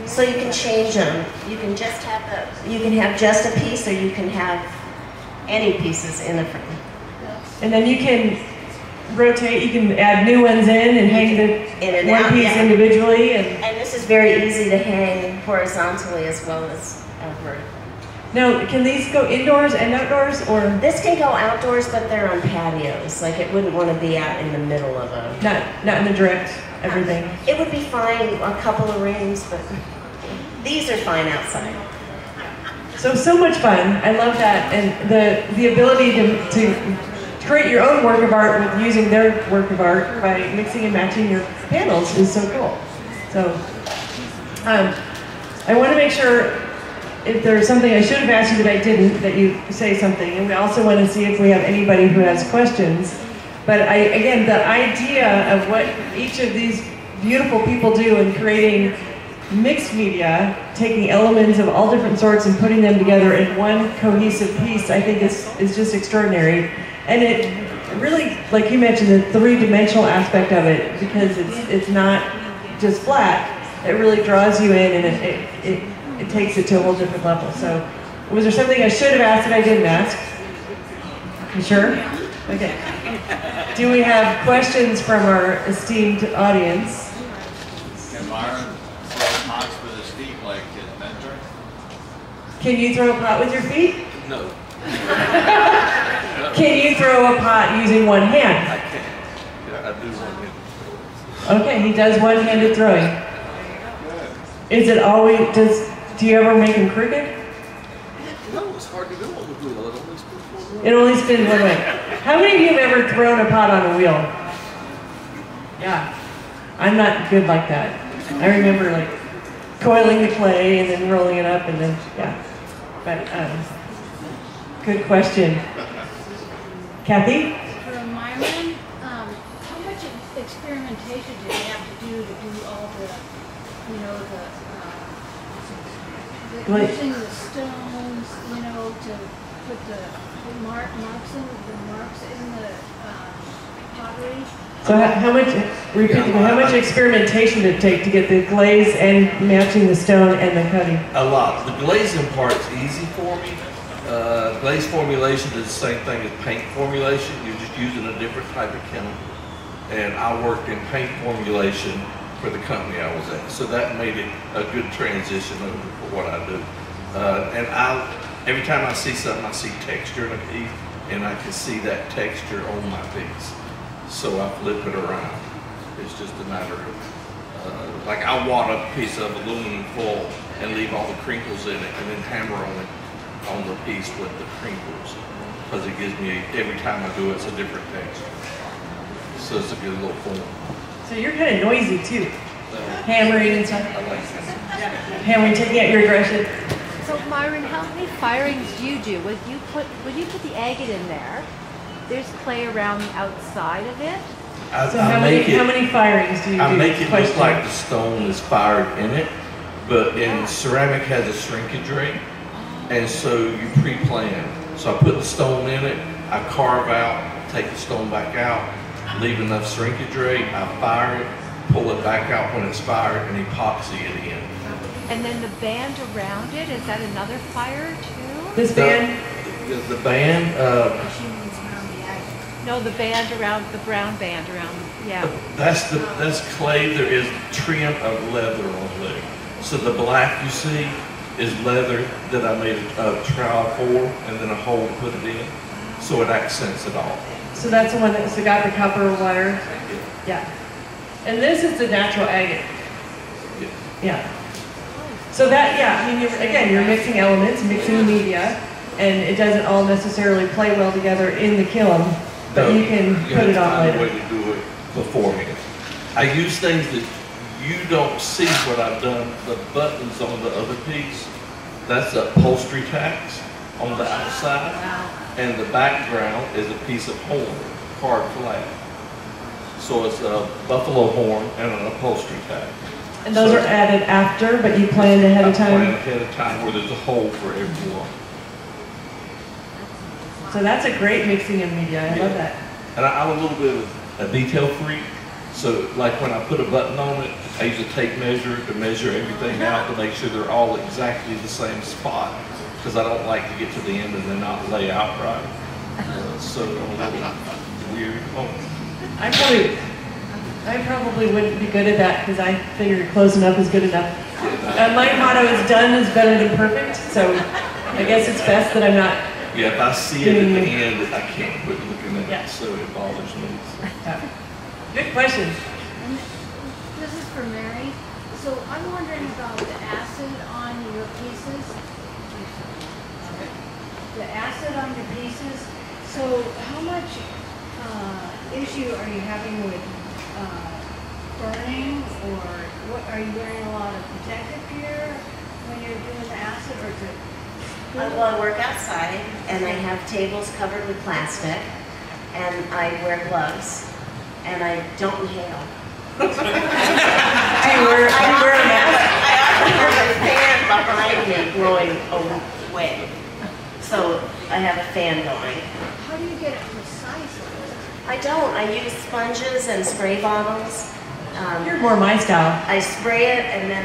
So you can change them. You can just have just a piece, or you can have any pieces in a frame. And then you can rotate. You can add new ones in and hang the one piece individually. And this is very easy to hang horizontally as well as vertically. Now, can these go indoors and outdoors, or this can go outdoors, but they're on patios. Like, it wouldn't want to be out in the middle of a not in the direct everything. It would be fine a couple of rings, but. These are fine outside. So much fun. I love that. And the ability to create your own work of art with using their work of art by mixing and matching your panels is so cool. So I want to make sure, if there's something I should have asked you that I didn't, that you say something. And we also want to see if we have anybody who has questions. But again, the idea of what each of these beautiful people do in creating mixed media, taking elements of all different sorts and putting them together in one cohesive piece, I think is just extraordinary. And it really, like you mentioned, the three-dimensional aspect of it, because it's not just flat, it really draws you in, and it takes it to a whole different level. So was there something I should have asked that I didn't ask? You sure? Okay. Do we have questions from our esteemed audience? Can you throw a pot with your feet? No. Can you throw a pot using one hand? I can. Yeah, I do one hand. Okay, he does one-handed throwing. Is it always, do you ever make him crooked? No, it's hard to do on the wheel. It only spins one way. It only spins one way. How many of you have ever thrown a pot on a wheel? Yeah. I'm not good like that. I remember like coiling the clay and then rolling it up and then, yeah. But good question. Kathy? For a Myron, how much experimentation do they have to do all the, you know, the using the stones, you know, to put the marks in the pottery? So how much experimentation did it take to get the glaze and matching the stone and the cutting? A lot. The glazing part's easy for me. Glaze formulation is the same thing as paint formulation. You're just using a different type of chemical. And I worked in paint formulation for the company I was at. So that made it a good transition over for what I do. And every time I see something, I see texture in a piece, and I can see that texture on my piece. So I flip it around. It's just a matter of, like, I want a piece of aluminum foil and leave all the crinkles in it, and then hammer on it, on the piece with the crinkles, because it gives me, every time I do it, it's a different texture. So it's a good little form. So you're kind of noisy too, hammering and stuff. I like that. Yeah. Hammering, taking out your aggression. So Myron, how many firings do you do? Would you put the agate in there? There's clay around the outside of it. So how many firings do you do? I make it look like the stone is fired in it, but ceramic has a shrinkage rate, and so you pre-plan. So I put the stone in it, I carve out, take the stone back out, leave enough shrinkage rate, I fire it, pull it back out when it's fired, and epoxy it in. And then the band around it, is that another fire too? This band? The band, no, the band around, the brown band around, yeah. That's clay. There is trim of leather on there. So the black you see is leather that I made a trowel for, and then a hole to put it in, so it accents it all. So that's the one that's got the copper wire? Yeah. And this is the natural agate? Yeah. Yeah. So that, yeah, I mean, you're mixing elements, mixing media, and it doesn't all necessarily play well together in the kiln. But no, you can put it on later. The way to do it beforehand. I use things that you don't see what I've done. The buttons on the other piece, that's the upholstery tacks on the outside, and the background is a piece of horn, hard flat. So it's a buffalo horn and an upholstery tag. And those are added after, but you plan ahead of time? I plan ahead of time where there's a hole for everyone. So that's a great mixing of media. I love that. And I'm a little bit of a detail freak. So like when I put a button on it, I use a tape measure to measure everything out to make sure they're all exactly the same spot. Because I don't like to get to the end and then not lay out right. So I'm a little weird. Oh. I probably wouldn't be good at that because I figured close enough is good enough. And my motto is done is better than perfect. So I guess it's best that I'm not. Yeah, if I see it at the end, I can't quit looking at it, so it bothers me. Good question. This is for Mary. So I'm wondering about the acid on your pieces. The acid on your pieces. So how much issue are you having with burning, or what, are you wearing a lot of protective gear when you're doing the acid, or is it? Well, I work outside, and I have tables covered with plastic, and I wear gloves, and I don't inhale. I wear a mask. I often have a fan behind me blowing away, so I have a fan going. How do you get it precisely? I don't. I use sponges and spray bottles. You're more my style. I spray it, and then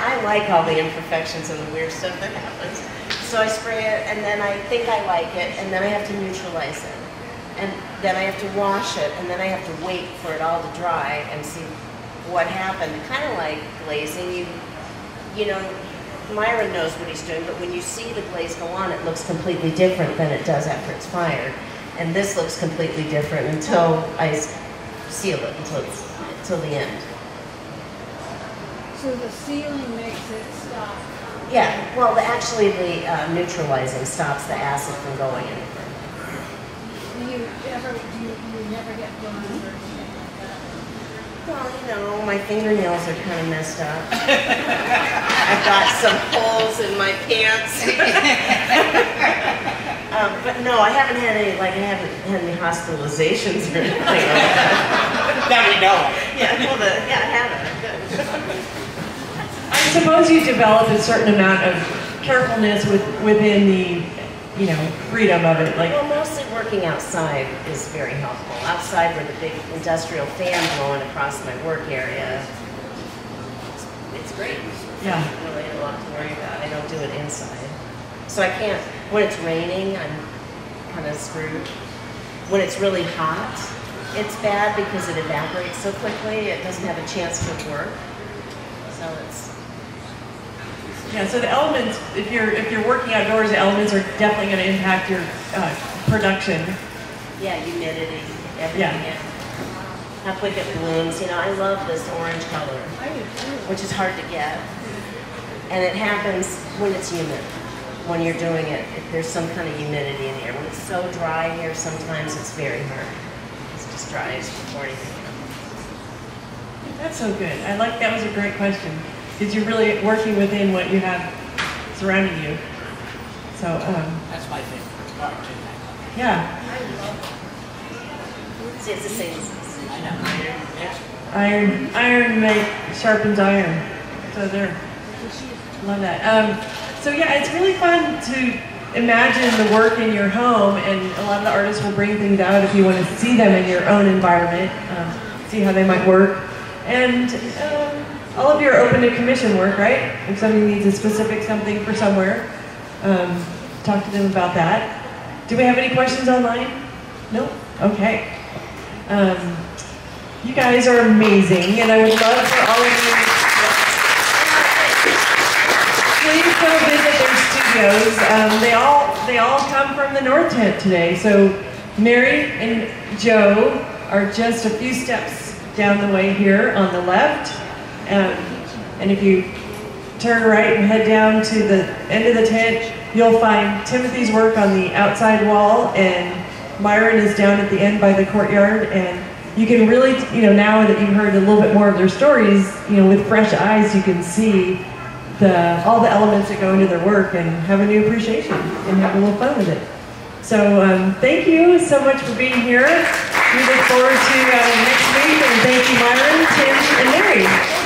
I like all the imperfections and the weird stuff that happens. So I spray it, and then I think I like it, and then I have to neutralize it. And then I have to wash it, and then I have to wait for it all to dry and see what happened. Kind of like glazing. You know, Myron knows what he's doing, but when you see the glaze go on, it looks completely different than it does after it's fired. And this looks completely different until I seal it, until the end. So the sealing makes it stop. Yeah, well, actually the neutralizing stops the acid from going anywhere. Do you never get blown or anything like that? Well, you know, my fingernails are kind of messed up. I've got some holes in my pants. But no, I haven't had any, I haven't had any hospitalizations or anything like that. Now we know. I haven't. Good. I suppose you develop a certain amount of carefulness within the, freedom of it. Like, well, mostly working outside is very helpful. Outside where the big industrial fan blowing across my work area, it's great. Yeah. I really have a lot to worry about. I don't do it inside. So I can't, when it's raining, I'm kind of screwed. When it's really hot, it's bad because it evaporates so quickly. It doesn't have a chance to work. So it's... Yeah, so the elements, if you're working outdoors, the elements are definitely going to impact your production. Yeah, humidity, everything. Yeah. How quick it blooms. You know, I love this orange color, which is hard to get. And it happens when it's humid, when you're doing it. If there's some kind of humidity in the air. When it's so dry here, sometimes it's very hard. It's just dry as 40 degrees. That's so good. I like that. Was a great question. Because you're really working within what you have surrounding you. So that's my favorite part too. Yeah. See, it's the same. I know. Iron sharpens iron. So there. Love that. So yeah, it's really fun to imagine the work in your home, and a lot of the artists will bring things out if you want to see them in your own environment, see how they might work, and. All of you are open to commission work, right? If somebody needs a specific something for somewhere, talk to them about that. Do we have any questions online? No? Okay. You guys are amazing, and I would love for all of you please go visit their studios. They all come from the North Tent today, so Mary and Joe are just a few steps down the way here on the left. And if you turn right and head down to the end of the tent, you'll find Timothy's work on the outside wall, and Myron is down at the end by the courtyard. And you can really, now that you've heard a little bit more of their stories, with fresh eyes, you can see all the elements that go into their work and have a new appreciation and have a little fun with it. So thank you so much for being here. We look forward to next week, and thank you, Myron, Tim, and Mary.